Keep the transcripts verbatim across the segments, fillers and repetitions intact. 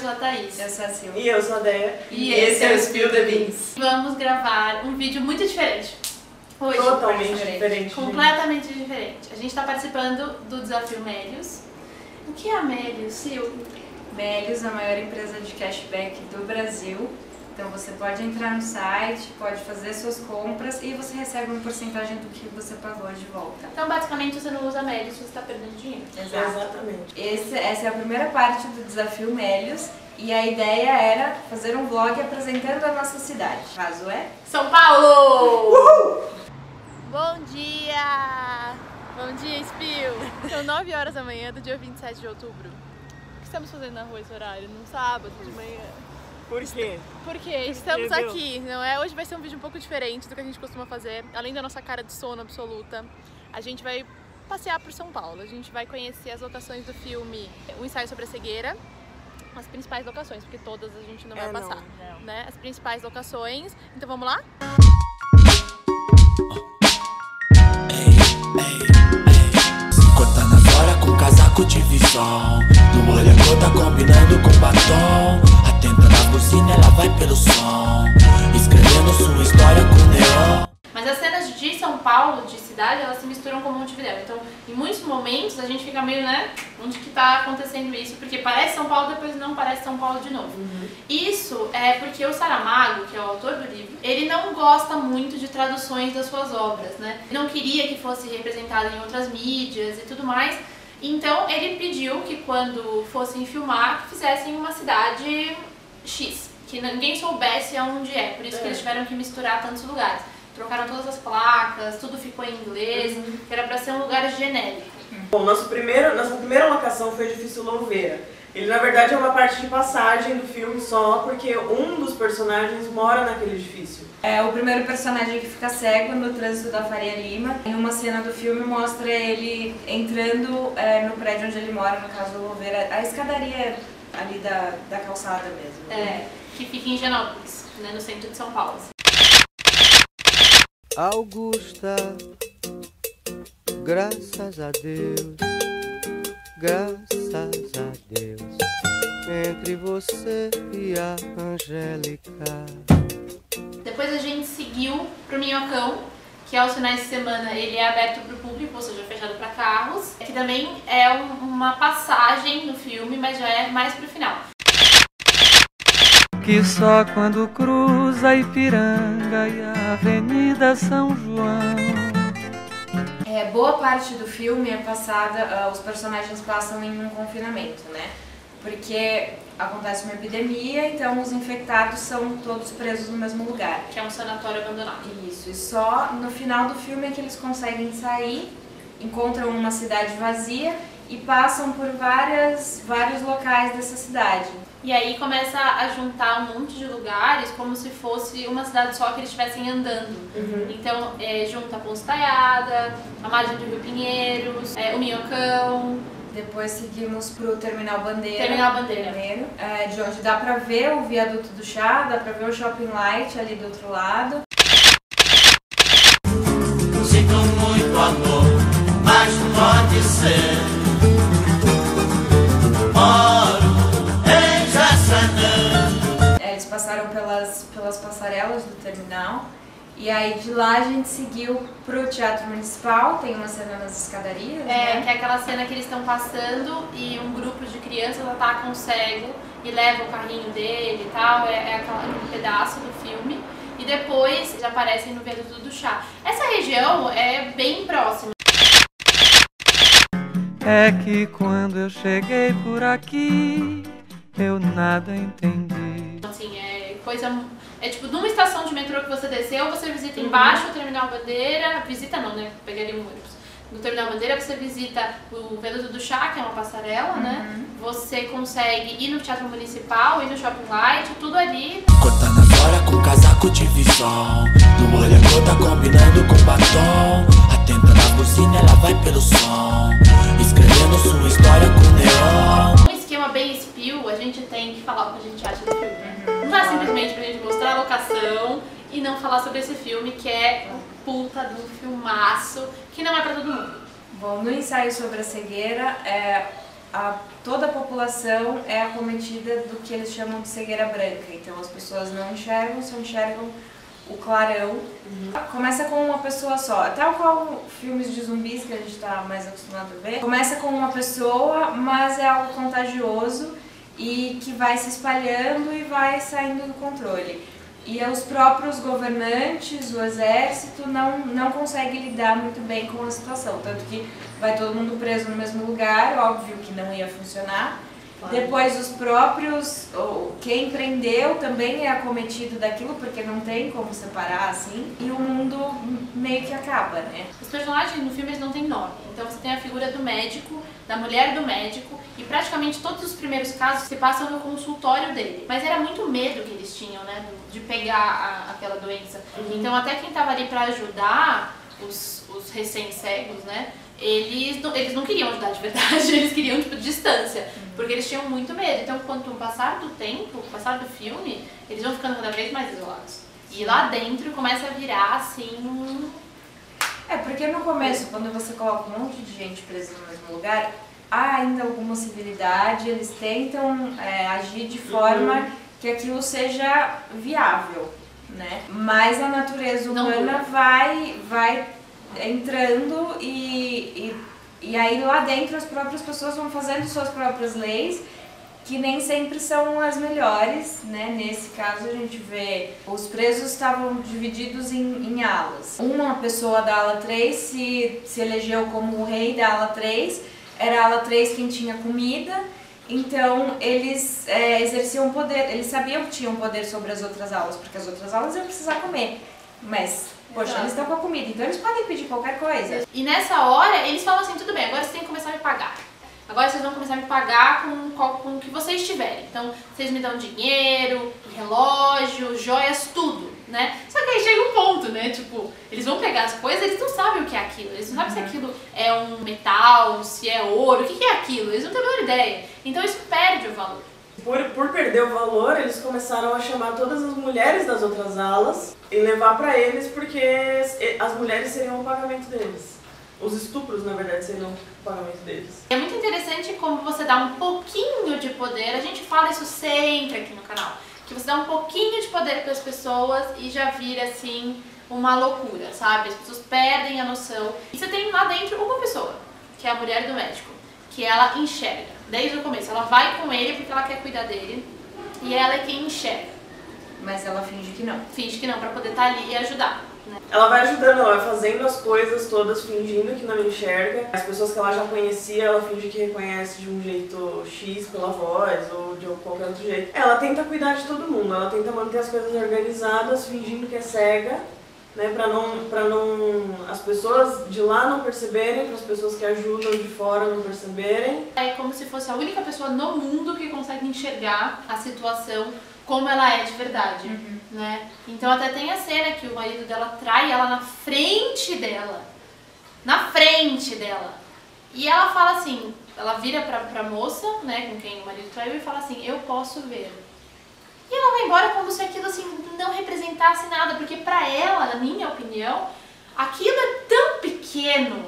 sou a Thaís. Eu sou a Silvia. E eu sou a Deia. E, e esse é o Spill the Beans. Vamos gravar um vídeo muito diferente. Hoje, Totalmente diferente. diferente. Completamente diferente. A gente está participando do desafio Meliuz. O que é a Meliuz, Silvia? Meliuz é a maior empresa de cashback do Brasil. Então você pode entrar no site, pode fazer suas compras e você recebe uma porcentagem do que você pagou de volta. Então basicamente você não usa Meliuz, você está perdendo dinheiro. Exato. Exatamente. Esse, essa é a primeira parte do desafio Meliuz e a ideia era fazer um vlog apresentando a nossa cidade. O caso é São Paulo! Uhul! Bom dia! Bom dia, Spill! São nove horas da manhã do dia vinte e sete de outubro. O que estamos fazendo na rua esse horário? Num sábado de manhã? Por quê? Porque estamos aqui, não é? Hoje vai ser um vídeo um pouco diferente do que a gente costuma fazer. Além da nossa cara de sono absoluta, a gente vai passear por São Paulo. A gente vai conhecer as locações do filme O Ensaio Sobre a Cegueira. As principais locações, porque todas a gente não vai é, passar. Não, não. Né? As principais locações. Então vamos lá? Cortando fora com casaco de visão. No olho a cor tá combinando com batom. Ela vai pelo som, escrevendo sua história com neon. Mas as cenas de São Paulo, de cidade, elas se misturam com Montevidéu. Então, em muitos momentos, a gente fica meio, né, onde que tá acontecendo isso? Porque parece São Paulo, depois não parece São Paulo de novo. Uhum. Isso é porque o Saramago, que é o autor do livro, ele não gosta muito de traduções das suas obras, né? Ele não queria que fosse representado em outras mídias e tudo mais. Então, ele pediu que quando fossem filmar, que fizessem uma cidade X, que ninguém soubesse aonde é, por isso é. que eles tiveram que misturar tantos lugares. Trocaram todas as placas, tudo ficou em inglês, uhum. que era pra ser um lugar genérico. Bom, nosso primeiro, nossa primeira locação foi o Edifício Louveira. Ele na verdade é uma parte de passagem do filme só, porque um dos personagens mora naquele edifício. É o primeiro personagem que fica cego no trânsito da Faria Lima. Em uma cena do filme mostra ele entrando é, no prédio onde ele mora, no caso do Louveira, a escadaria ali da, da calçada mesmo. É, né? Que fica em Genópolis, né, no centro de São Paulo. Augusta, graças a Deus, graças a Deus, entre você e a Angélica. Depois a gente seguiu pro Minhocão, que aos finais de semana ele é aberto para o público, ou seja, fechado para carros, que também é um, uma passagem no filme, mas já é mais pro final. Que só quando cruza a Ipiranga e a Avenida São João. É, boa parte do filme é passada, uh, os personagens passam em um confinamento, né? Porque acontece uma epidemia, então os infectados são todos presos no mesmo lugar. Que é um sanatório abandonado. Isso, e só no final do filme é que eles conseguem sair, encontram uma cidade vazia e passam por várias, vários locais dessa cidade. E aí começa a juntar um monte de lugares como se fosse uma cidade só que eles estivessem andando. Uhum. Então é, junta a Ponte Estaiada, a margem do Rio Pinheiros, é, o Minhocão. Depois seguimos pro Terminal Bandeira, Terminal Bandeira. Primeiro, é, de onde dá pra ver o Viaduto do Chá, dá pra ver o Shopping Light ali do outro lado. Sinto muito amor, mas pode ser. Moro em Jaçanã. É, eles passaram pelas, pelas passarelas do terminal. E aí de lá a gente seguiu pro Teatro Municipal, tem uma cena nas escadarias, é, né? Que é aquela cena que eles estão passando e um grupo de crianças atacam o cego e levam o carrinho dele e tal, é, é aquele um pedaço do filme. E depois já aparecem no Viaduto do Chá. Essa região é bem próxima. É que quando eu cheguei por aqui, eu nada entendi. Assim, é coisa... É tipo, numa estação de metrô que você desceu, você visita embaixo uhum. o Terminal Bandeira, visita não, né, pegaria um ônibus. No Terminal Bandeira você visita o Viaduto do Chá, que é uma passarela, uhum. né, você consegue ir no Teatro Municipal, ir no Shopping Light, tudo ali. Cortando fora com casaco de visão, no olho a cor tá combinando com batom, atenta na buzina, ela vai pelo som, escrevendo sua história com neon. Um esquema bem Spill, a gente tem que falar o que a gente acha do filme, uhum. Não dá simplesmente pra gente mostrar a locação e não falar sobre esse filme, que é um puta do filmaço, que não é pra todo mundo. Bom, no Ensaio Sobre a Cegueira, é, a, toda a população é acometida do que eles chamam de cegueira branca. Então as pessoas não enxergam, só enxergam o clarão. Uhum. Começa com uma pessoa só, tal qual filmes de zumbis que a gente está mais acostumado a ver. Começa com uma pessoa, mas é algo contagioso e que vai se espalhando e vai saindo do controle. E os próprios governantes, o exército, não, não consegue lidar muito bem com a situação. Tanto que vai todo mundo preso no mesmo lugar, óbvio que não ia funcionar. Claro. Depois os próprios, ou quem prendeu também é acometido daquilo, porque não tem como separar, assim. E o mundo meio que acaba, né? Os personagens no filme não têm nome. Então você tem a figura do médico, da mulher do médico, e praticamente todos os primeiros casos se passam no consultório dele. Mas era muito medo que eles tinham, né, de pegar a, aquela doença. Uhum. Então até quem estava ali para ajudar os, os recém-cegos, né, eles, eles não queriam ajudar de verdade, eles queriam, tipo, distância. Uhum. Porque eles tinham muito medo. Então, quanto ao passar do tempo, ao passar do filme, eles vão ficando cada vez mais isolados. E lá dentro começa a virar, assim, um... É, porque no começo, quando você coloca um monte de gente presa no mesmo lugar, há ainda alguma civilidade, eles tentam é, agir de forma uhum. que aquilo seja viável, né? Mas a natureza humana vai, vai entrando e, e, e aí lá dentro as próprias pessoas vão fazendo suas próprias leis, que nem sempre são as melhores, né? Nesse caso a gente vê os presos estavam divididos em, em alas. Uma pessoa da ala três se, se elegeu como o rei da ala três, era a ala três quem tinha comida, então eles é, exerciam poder, eles sabiam que tinham poder sobre as outras alas, porque as outras alas iam precisar comer, mas... Poxa, eles estão com a comida, então eles podem pedir qualquer coisa. E nessa hora, eles falam assim, tudo bem, agora vocês têm que começar a me pagar. Agora vocês vão começar a me pagar com, com o que vocês tiverem. Então, vocês me dão dinheiro, relógio, joias, tudo, né? Só que aí chega um ponto, né? Tipo, eles vão pegar as coisas, eles não sabem o que é aquilo. Eles não sabem uhum. se aquilo é um metal, se é ouro, o que é aquilo. Eles não têm a menor ideia. Então, isso perde o valor. Por, por perder o valor, eles começaram a chamar todas as mulheres das outras alas e levar pra eles, porque as mulheres seriam o pagamento deles. Os estupros, na verdade, seriam o pagamento deles. É muito interessante como você dá um pouquinho de poder, a gente fala isso sempre aqui no canal, que você dá um pouquinho de poder para as pessoas e já vira, assim, uma loucura, sabe? As pessoas perdem a noção. E você tem lá dentro uma pessoa, que é a mulher do médico, que ela enxerga. Desde o começo, ela vai com ele porque ela quer cuidar dele e ela é quem enxerga. Mas ela finge que não. Finge que não, pra poder estar ali e ajudar, né? Ela vai ajudando, ela vai fazendo as coisas todas fingindo que não enxerga. As pessoas que ela já conhecia, ela finge que reconhece de um jeito X pela voz ou de qualquer outro jeito. Ela tenta cuidar de todo mundo, ela tenta manter as coisas organizadas fingindo que é cega, né? Pra não, pra não as pessoas de lá não perceberem, para as pessoas que ajudam de fora não perceberem. É como se fosse a única pessoa no mundo que consegue enxergar a situação como ela é de verdade, uhum. né? Então até tem a cena que o marido dela trai ela na frente dela. Na frente dela. E ela fala assim, ela vira pra, pra moça, né, com quem o marido traiu, e fala assim, eu posso ver. E ela vai embora como se aquilo, assim, não representasse nada, porque pra ela, na minha opinião, aquilo é tão pequeno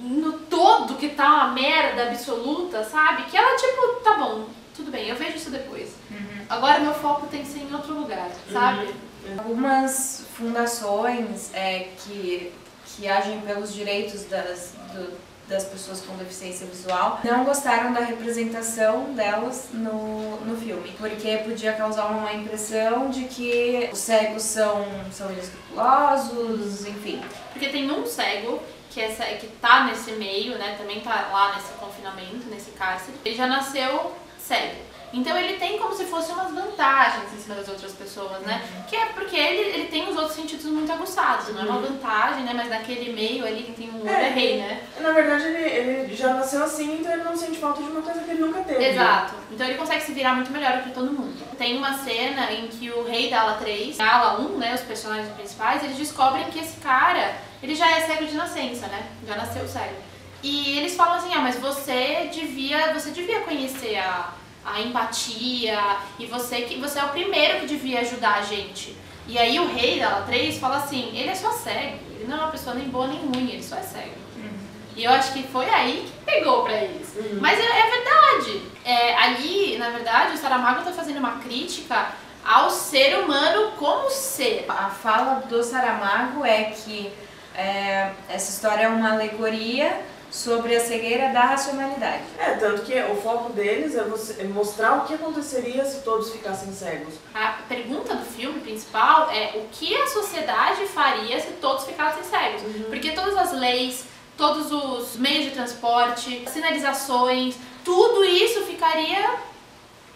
no todo que tá uma merda absoluta, sabe? Que ela, tipo, tá bom, tudo bem, eu vejo isso depois. Uhum. Agora meu foco tem que ser em outro lugar, sabe? Uhum. Algumas fundações é, que, que agem pelos direitos das... Do... das pessoas com deficiência visual, não gostaram da representação delas no, no filme, porque podia causar uma má impressão de que os cegos são, são inescrupulosos, enfim. Porque tem um cego que, é, que tá nesse meio, né, também tá lá nesse confinamento, nesse cárcere, ele já nasceu cego. Então ele tem como se fosse umas vantagens em cima das outras pessoas, né? Uhum. Que é porque ele, ele tem os outros sentidos muito aguçados, não é uma vantagem, né? Mas naquele meio ali que tem um olho é rei, né? Na verdade ele, ele já nasceu assim, então ele não sente falta de uma coisa que ele nunca teve. Exato. Então ele consegue se virar muito melhor que todo mundo. Tem uma cena em que o rei da ala três, a ala um, né? Os personagens principais, eles descobrem que esse cara, ele já é cego de nascença, né? Já nasceu cego. E eles falam assim, ah, mas você devia, você devia conhecer a... a empatia, e você que você é o primeiro que devia ajudar a gente. E aí o rei da ala três fala assim, ele é só cego, ele não é uma pessoa nem boa nem ruim, ele só é cego. Uhum. E eu acho que foi aí que pegou pra eles. Uhum. Mas é, é verdade. É, ali, na verdade, o Saramago tá fazendo uma crítica ao ser humano como ser. A fala do Saramago é que é, essa história é uma alegoria sobre a cegueira da racionalidade. É, tanto que o foco deles é, você, é mostrar o que aconteceria se todos ficassem cegos. A pergunta do filme principal é o que a sociedade faria se todos ficassem cegos. Uhum. Porque todas as leis, todos os meios de transporte, sinalizações, tudo isso ficaria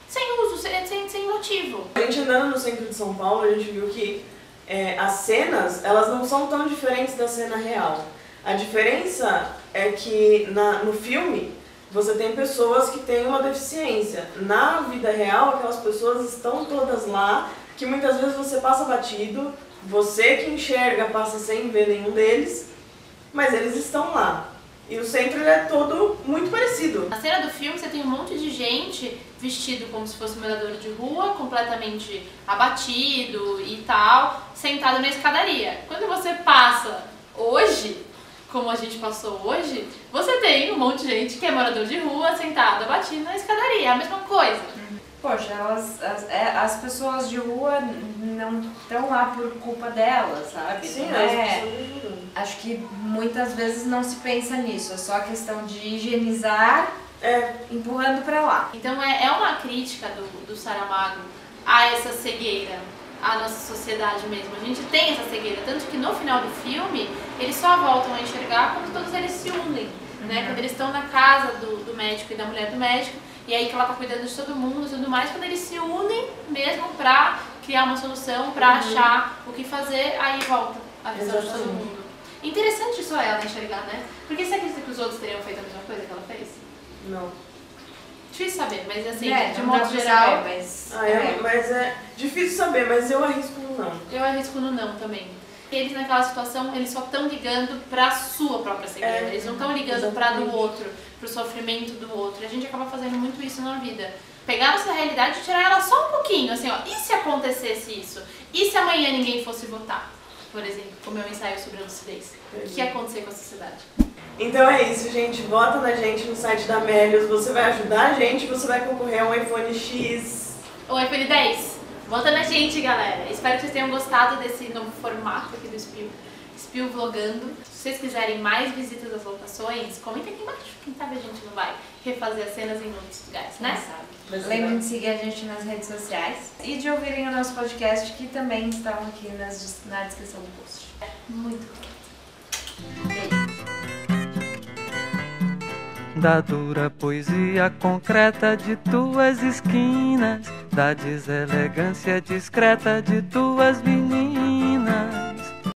sem uso, sem, sem motivo. A gente andando no centro de São Paulo, a gente viu que é, as cenas, elas não são tão diferentes da cena real. A diferença é que na, no filme você tem pessoas que têm uma deficiência. Na vida real, aquelas pessoas estão todas lá, que muitas vezes você passa batido, você que enxerga passa sem ver nenhum deles, mas eles estão lá. E o centro é todo muito parecido. Na cena do filme você tem um monte de gente vestido como se fosse um morador de rua, completamente abatido e tal, sentado na escadaria. Quando você passa hoje, como a gente passou hoje, você tem um monte de gente que é morador de rua, sentado, abatido na escadaria. É a mesma coisa. Poxa, elas, as, as pessoas de rua não estão lá por culpa delas, sabe? Sim, não é? Acho que muitas vezes não se pensa nisso, é só questão de higienizar, é, empurrando pra lá. Então é, é uma crítica do, do Saramago a essa cegueira, a nossa sociedade mesmo. A gente tem essa cegueira, tanto que no final do filme eles só voltam a enxergar quando todos eles se unem, né? Uhum. Quando eles estão na casa do, do médico e da mulher do médico, e aí que ela tá cuidando de todo mundo e tudo mais, quando eles se unem mesmo pra criar uma solução, pra uhum. achar o que fazer, aí volta a visão Exatamente. de todo mundo. Interessante só ela enxergar, né? Porque você acredita que os outros teriam feito a mesma coisa que ela fez? Não. Difícil saber, mas assim, é, de modo geral... Saber, mas... Ah, é, é. mas é difícil saber, mas eu arrisco no não. Eu arrisco no não também. Eles naquela situação, eles só estão ligando pra sua própria cegueira, é, eles não estão ligando exatamente. pra do outro, pro sofrimento do outro. A gente acaba fazendo muito isso na vida. Pegar essa realidade e tirar ela só um pouquinho, assim ó, e se acontecesse isso? E se amanhã ninguém fosse votar? Por exemplo, como é o ensaio sobre a lucidez. O que ia acontecer com a sociedade? Então é isso, gente. Vota na gente no site da Meliuz. Você vai ajudar a gente, você vai concorrer a um iPhone X. Ou iPhone dez. Vota na gente, galera. Espero que vocês tenham gostado desse novo formato aqui do Spill. Spill vlogando. Se vocês quiserem mais visitas às locações, comenta aqui embaixo. Quem sabe a gente não vai refazer as cenas em outros lugares, né? Sabe. Lembrem de seguir a gente nas redes sociais e de ouvirem o nosso podcast, que também estão aqui nas, na descrição do post. Muito obrigada. Beijo. Da dura poesia concreta de tuas esquinas, da deselegância discreta de tuas meninas.